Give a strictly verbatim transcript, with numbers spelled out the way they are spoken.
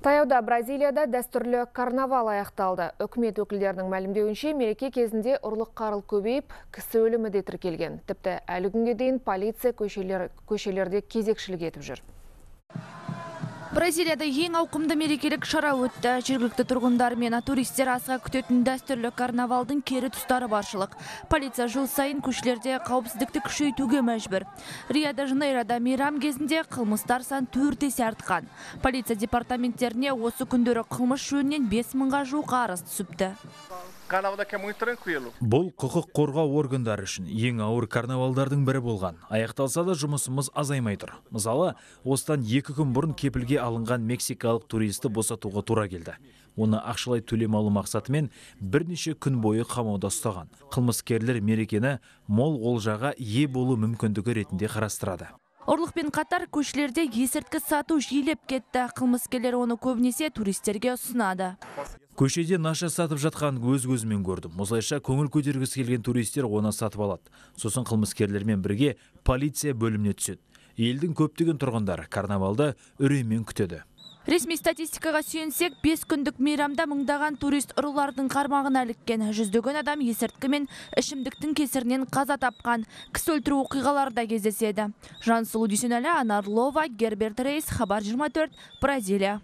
Таяуда Бразилияда дәстүрлі карнавал аяқталды. Үкімет өкілдерінің мәлімдеуінше, мереке кезінде ұрлық қарыл көбейіп, кісі өлімі де тіркелген. Тіпті әлі күнге дейін полиция көшелер, көшелерде кезекшілік етіп жүр. Бразилияда ең ауқымды мерекелік шара өтті. Жергілікті тұрғындар мен туристер асыға күтетін дәстүрлі карнавалдың кері тұстары баршылық. Полиция жыл сайын көшелерде қауіпсіздікті күшейтуге мәжбүр. Рио-де-Жанейрода мейрам кезінде қылмыстар сан төрт есе артқан. Полиция департаменттеріне осы күндері қылмыс жөнінен бес мыңға жуық арыз түсіпті. Бұл құқық қорғау органдары үшін ең ауыр карнавалдардың бірі болған. Аяқталса да жұмысымыз азаймай тұр. Мысалы, осыдан екі күн бұрын кепілге алынған мексикалық туристі босатуға тура келді. Оны ақшалай төлем алу мақсатымен бірнеше күн бойы қамауда ұстаған. Қылмыскерлер мерекені мол олжаға ие болу мүмкіндігі ретінде қарастырады. Ұрлықпен қатар көшелерде есірткі сату жиілеп кетті. Қылмыскерлер оны көбінесе туристерге ұсынады. Көшеде наша сатып жатқан өз-өзімен көрдім. Осылайша көңіл көтергісі келген туристер оны сатып алады. Сосын қылмыскерлермен бірге полиция бөліміне түседі. Елдің көптеген тұрғындары карнавалды үреймен күтеді. Ресми статистикаға сүйенсек, бес күндік мейрамда мыңдаған турист ұрылардың қармағына іліккен. Жүздеген адам есірткі мен ішімдіктің кесірінен қаза тапқан. Кісі өлтіру оқиғалары да кездеседі. Жан-Сулу Дюсенале, Анар Лова, Герберт Рейс, Хабар жиырма төрт, Бразилия.